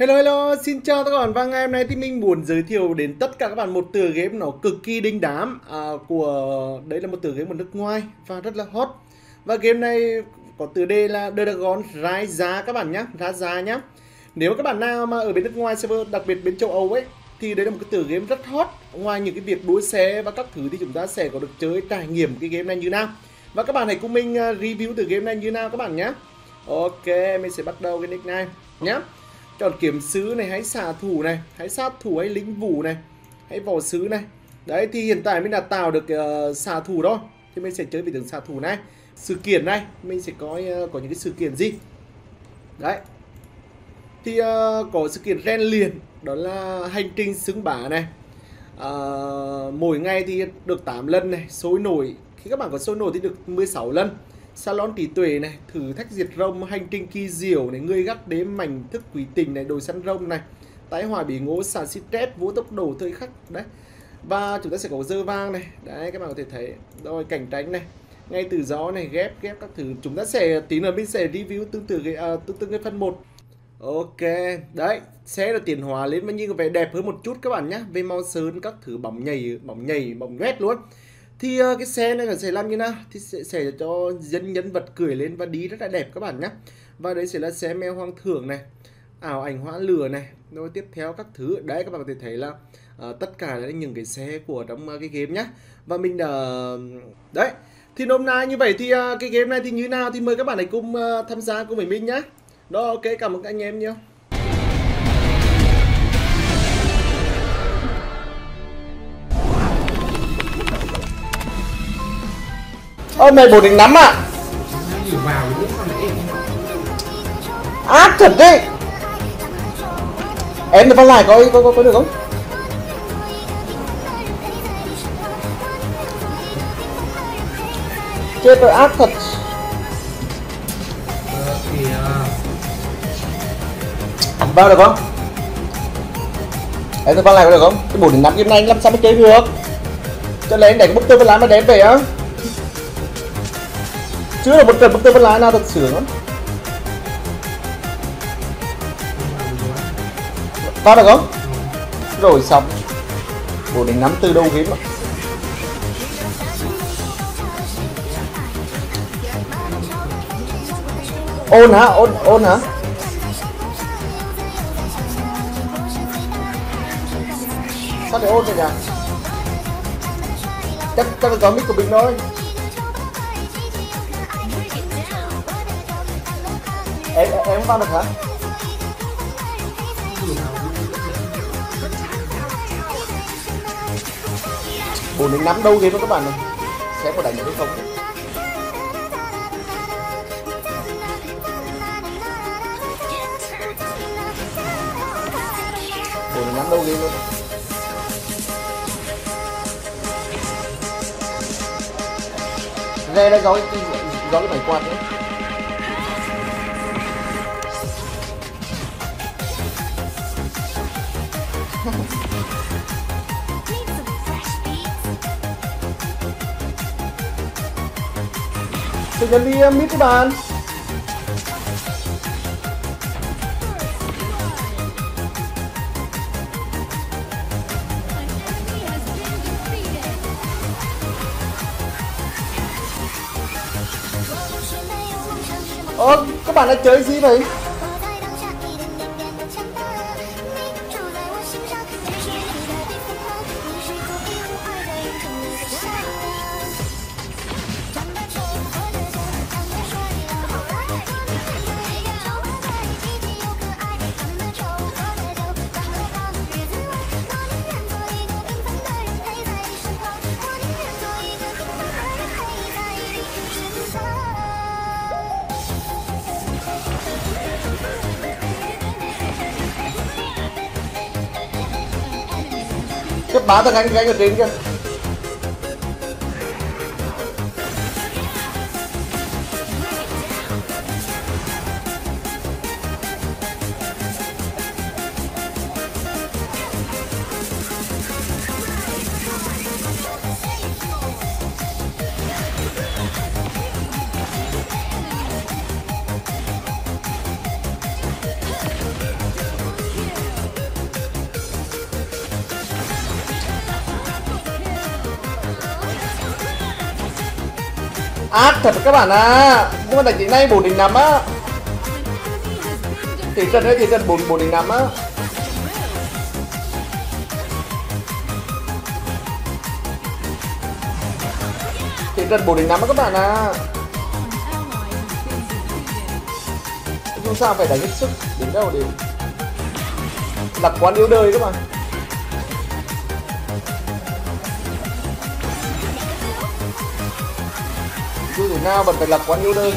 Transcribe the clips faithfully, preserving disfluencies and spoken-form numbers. Hello hello, xin chào các bạn. Và ngày hôm nay thì mình muốn giới thiệu đến tất cả các bạn một tựa game nó cực kỳ đình đám à, của đấy là một tựa game ở nước ngoài và rất là hot. Và game này có tựa đề là Dragon Raija các bạn nhá, Raija nhá. Nếu các bạn nào mà ở bên nước ngoài server, đặc biệt bên châu Âu ấy, thì đấy là một cái tựa game rất hot. Ngoài những cái việc đua xe và các thứ thì chúng ta sẽ có được chơi trải nghiệm cái game này như nào. Và các bạn hãy cùng mình review tựa game này như nào các bạn nhá. Ok, mình sẽ bắt đầu cái nick này nhá. Chọn kiếm sứ này, hãy xạ thủ này, hãy sát thủ, hãy lính vũ này, hãy võ sứ này. Đấy thì hiện tại mình đã tạo được uh, xạ thủ đó. Thì mình sẽ chơi về tướng xạ thủ này. Sự kiện này, mình sẽ có uh, có những cái sự kiện gì. Đấy. Thì uh, có sự kiện rèn luyện, đó là hành trình xứng bả này. Uh, mỗi ngày thì được tám lần này, sôi nổi. Khi các bạn có sôi nổi thì được mười sáu lần. Salon trí tuệ này, thử thách diệt rông, hành trình kỳ diệu này, người gắt đếm, mảnh thức quý tình này, đồi săn rông này, tái hỏa bị ngố, xả stress, vô tốc độ thời khắc đấy. Và chúng ta sẽ có dơ vang này, đấy các bạn có thể thấy rồi, cảnh tránh này, ngay từ gió này, ghép ghép các thứ. Chúng ta sẽ tí nữa mình sẽ review tương tự cái à, tương tự cái phần một. Ok, đấy sẽ là tiền hóa lên bao nhiêu vẻ đẹp hơn một chút các bạn nhé, về màu sơn các thứ, bóng nhảy bóng nhảy bóng ghét luôn. Thì cái xe này là sẽ làm như nào thì sẽ, sẽ cho dân nhân vật cười lên và đi rất là đẹp các bạn nhé. Và đấy sẽ là xe mèo hoang thưởng này, ảo ảnh hóa lửa này, rồi tiếp theo các thứ. Đấy các bạn có thể thấy là uh, tất cả là những cái xe của trong uh, cái game nhé. Và mình đã uh, đấy thì hôm nay như vậy thì uh, cái game này thì như nào thì mời các bạn hãy cùng uh, tham gia cùng với mình nhé. Đó, ok, cảm ơn các anh em nhiều. Ôi mày bột đánh nắm ạ à. Ác thật đấy. Em được phát lại coi có, có, có được không? Chết rồi, ác thật. Bao được không? Em được phát lại có được không? Cái bột đánh nắm game này anh làm sao mới chơi được. Cho lấy anh đánh bốc tôi phát lại mà đếm về á. Chưa là một trận bấm tay bấm lái nào thật sướng lắm. Có được không? Rồi xong. Bộ đánh nắm từ đâu game ạ? Ôn hả? Ôn, ôn hả? Sao để ôn vậy nhỉ? Chắc, chắc là có mic của mình thôi. Em, em không vào được hả? Bộ đánh nắm đâu game đó các bạn này. Sẽ có đánh được hay không? Bộ đánh nắm đâu game đó. Rê đã gió cái, gió cái máy quạt đấy. Tôi nhận đi em mít các bạn. Ơ, các bạn đã chơi gì vậy? Bá thằng anh gánh ở trên kìa. Ác thật các bạn à. Nhưng mà đánh tính này bốn đỉnh nằm á. Thì cần đấy, thì cần bốn bốn đỉnh nằm á. Thì cần bốn đỉnh nằm á các bạn à. Không sao phải đánh hết sức đến đâu đều. Lạc quán yếu đời các bạn. Dù thủ nào vẫn phải lạc quán yếu đời.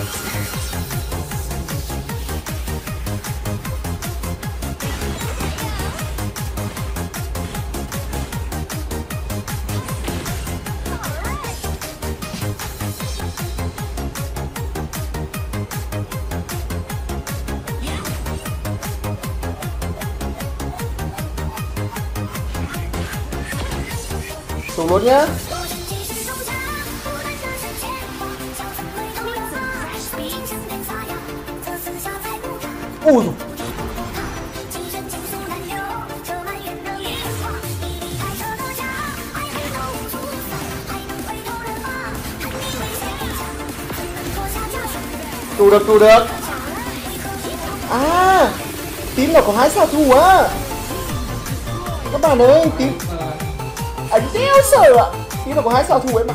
Xuống luôn nhá. Ui tù được, tù được. À, tím là có hai xạ thủ á các bạn ơi. Tím ảnh đéo sợ ạ. Tí là có hai xạ thủ ấy mà.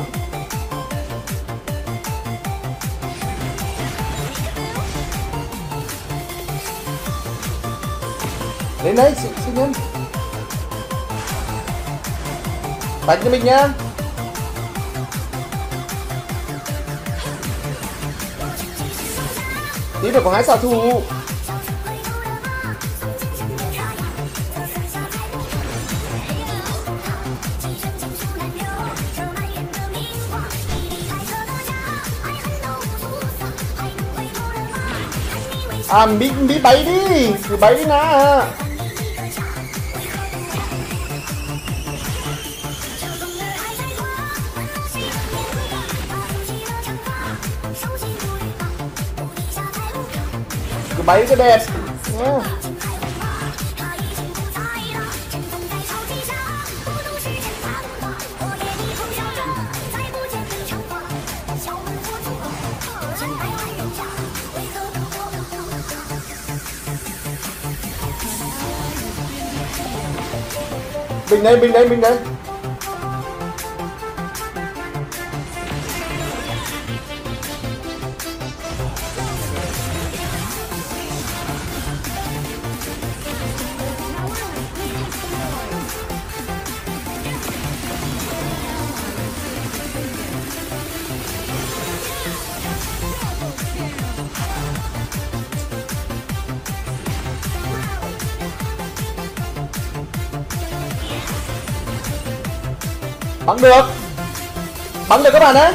Đến đấy, xin, xin nhân. Đánh cho mình nha. Tí là có hai xạ thủ. À, bị, bị bấy đi, bị bấy đi nà. Bị bấy cái đẹp yeah. Bình đây, bình đây, bình đây. Bắn được. Bắn được các bạn đấy.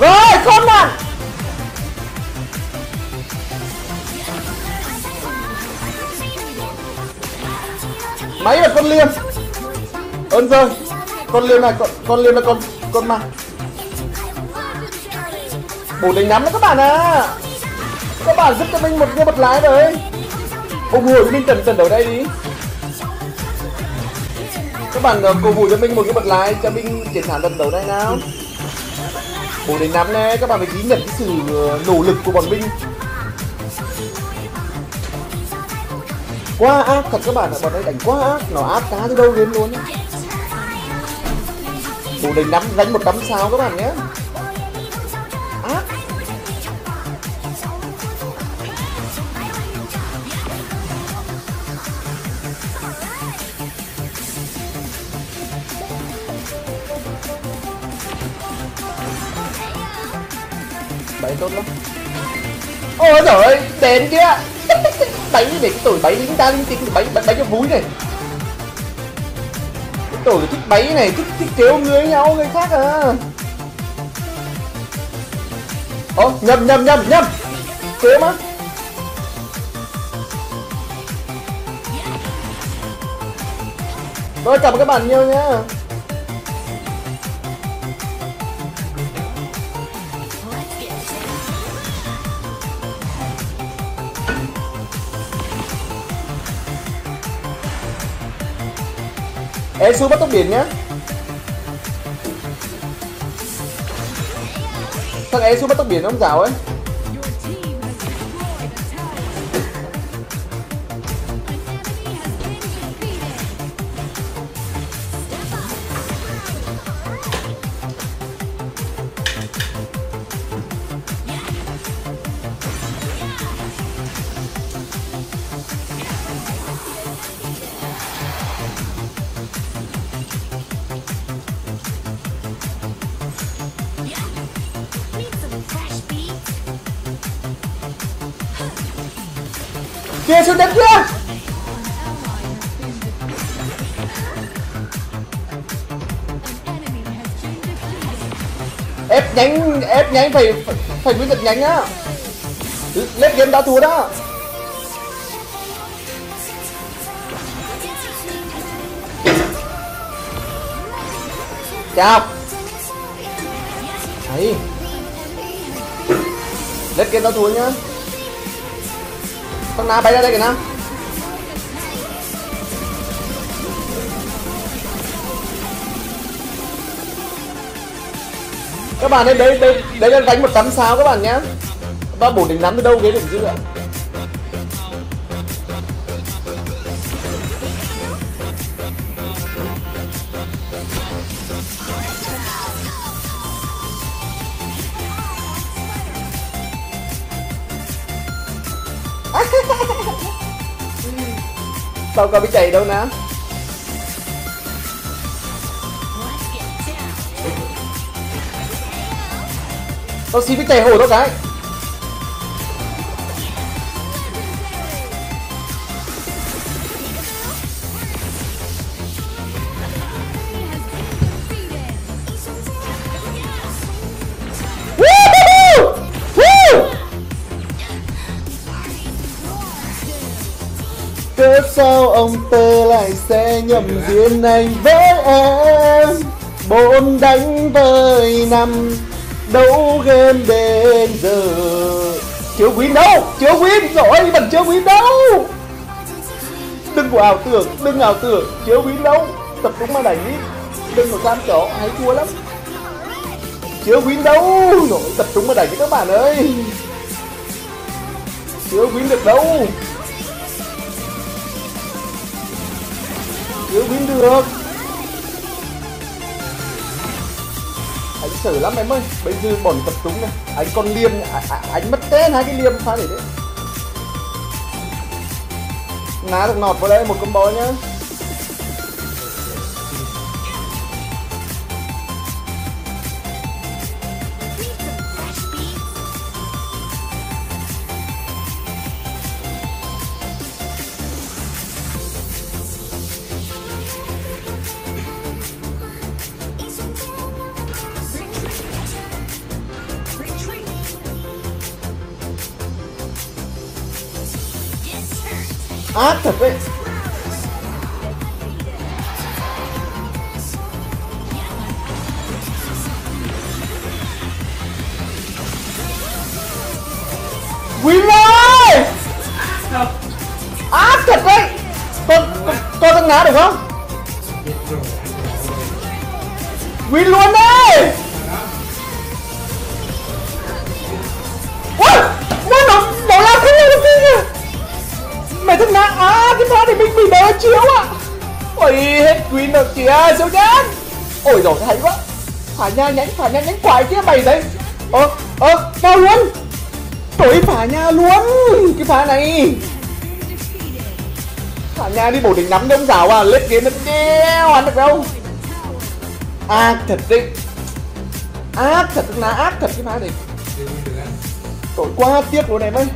Rồi, con bạn. Máy là con liêm. Ơn rồi. Con liêm này, con con liêm là con con mà. Bổ đánh nắm đấy các bạn à. Các bạn giúp cho mình một cái bật lái rồi. Ủng hộ cho mình tần tần ở đây đi. Các bạn cổ vũ cho mình một cái bật lái cho mình chiến thắng tần đấu này nào. Bố đến nắm nè, các bạn phải ghi nhận cái sự nỗ lực của bọn mình. Quá ác thật các bạn ạ, bọn ấy đánh quá ác, nó áp cá từ đâu đến luôn. Bố đến nắm đánh một tấm sao các bạn nhé. Bấy tốt lắm. Ôi trời ơi, tên kia. Bấy để cái tuổi bấy lính ta linh tinh, bấy bấy cho vui này. Cái tuổi thích bấy này, thích thích kéo người với nhau người khác à. Ô, nhầm nhầm nhầm nhầm. Kéo mà. Rồi cảm ơn các bạn nhiều nhá. Ê xuống bắt tốc điện nhá. Thằng ấy xuống bắt tốc biển ông rào ấy. Kìa xuống đánh kìa. Ép nhánh, ép nhánh phải phải quyết giật nhánh á. Lết game đã thua đó. Chạp. Đấy. Lết game đã thua nhá. Con Na bay ra đây kìa Na. Các bạn ơi, đấy đấy đấy là đánh một tấm sao các bạn nhé. Ba bổ đỉnh nắm từ đâu ghế đỉnh dữ vậy? Tao có bị chạy đâu nè. Tao xin cái chạy hồ đó cái. Cớ sao ông Tê lại sẽ nhầm duyên anh với em. Bốn đánh với năm, đấu game đến giờ. Chưa win đâu, chưa win rồi, vẫn chưa win đâu. Đừng có ảo tưởng, đừng ảo tưởng, chưa win đâu. Tập trung mà đánh đi, đừng có gian trỏ, hay thua lắm. Chưa win đâu, rồi, tập trung mà đánh đi các bạn ơi. Chưa win được đâu. Chưa win được. Anh sợ lắm em ơi. Bây giờ bọn tập trung này. Anh còn liềm, à, à, anh mất tên hai cái liềm phá để đấy. Ngá được nọt vào đây một combo nhá. Ác thật đấy. Win rồi. Ác thật đấy. Con con thằng Ná được không? Win luôn đấy. Chiếu ạ. À. Ôi hết queen rồi kìa, siêu nhát. Ôi rồi hay quá. Phá nha nhánh, phá nha nhánh quái kia bày đấy. Ơ, ơ, cao luôn. Tối phá nha luôn. Cái phá này. Phá nha đi bổ đỉnh nắm đông rào à, lết game nó đeo ăn được đâu. Ác thật đấy. Ác thật là ác thật cái phá này. Tội quá tiếc luôn em ơi.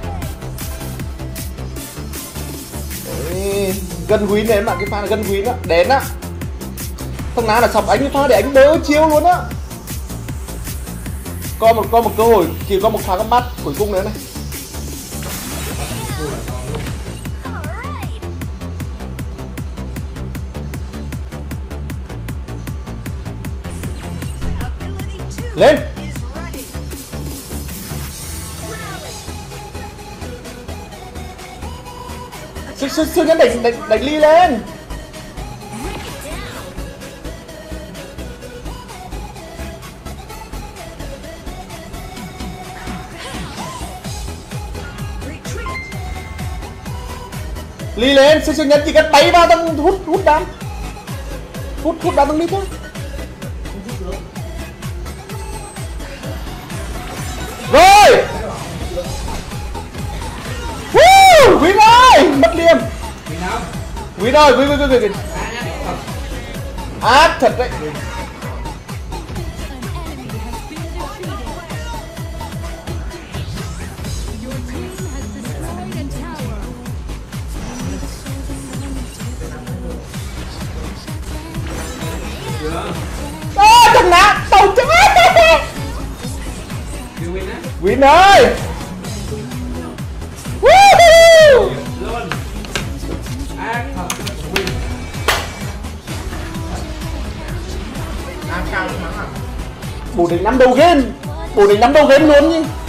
Gần win này em ạ, cái pha là gần win á, đến á. Thằng Ná là sọc ánh cái pha để ánh đỡ chiêu luôn á. Có một có một cơ hội, chỉ có một pha gấp mắt cuối cùng nữa này. Lên. Xương nhắn đánh, đánh, đánh ly lên. Ly lên, siêu siêu nhân chỉ cần tay vào tầng hút hút đám. Hút hút đám tầng đi thôi. Rồi. Woo, Quý ơi, mất liềm. Quý ơi, Quý Quý Quý Quý. Át thật đấy. Ơ, thằng nát, tao chết. Win ơi. Woohoo. Bổ đỉnh năm đầu game. Bổ đỉnh năm đầu game luôn nhỉ.